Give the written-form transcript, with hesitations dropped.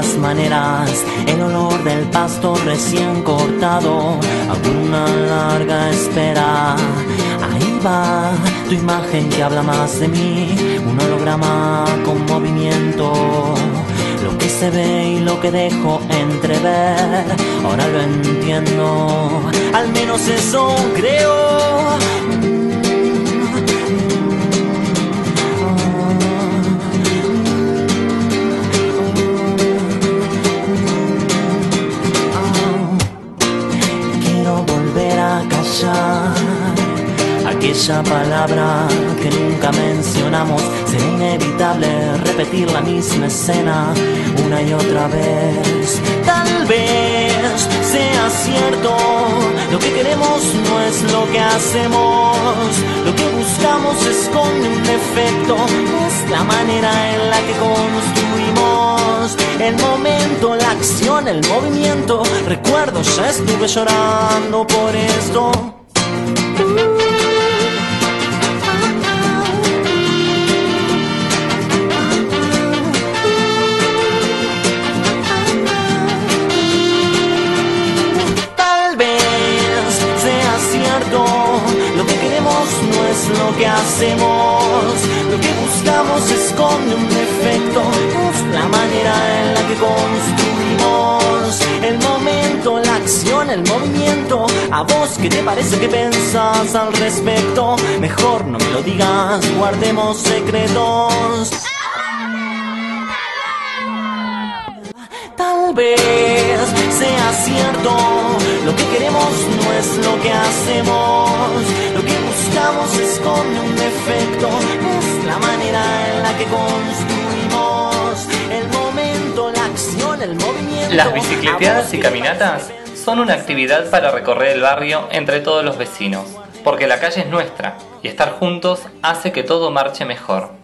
muchas maneras, el olor del pasto recién cortado, alguna larga espera. Ahí va tu imagen que habla más de mí, un holograma con movimiento. Lo que se ve y lo que dejo entrever, ahora lo entiendo, al menos eso creo. Aquella palabra que nunca mencionamos, será inevitable repetir la misma escena una y otra vez. Tal vez sea cierto, lo que queremos no es lo que hacemos, lo que buscamos esconde un defecto, es la manera en la que construimos el momento, la acción, el movimiento. Recuerdo, ya estuve llorando por esto. Lo que hacemos, lo que buscamos esconde un defecto, es la manera en la que construimos el momento, la acción, el movimiento. ¿A vos qué te parece que pensás al respecto? Mejor no me lo digas, guardemos secretos. Tal vez sea cierto, lo que queremos no es lo que hacemos, lo que buscamos esconde un defecto, es la manera en la que construimos el momento, la acción, el movimiento. Las bicicleteadas y caminatas son una actividad para recorrer el barrio entre todos los vecinos, porque la calle es nuestra y estar juntos hace que todo marche mejor.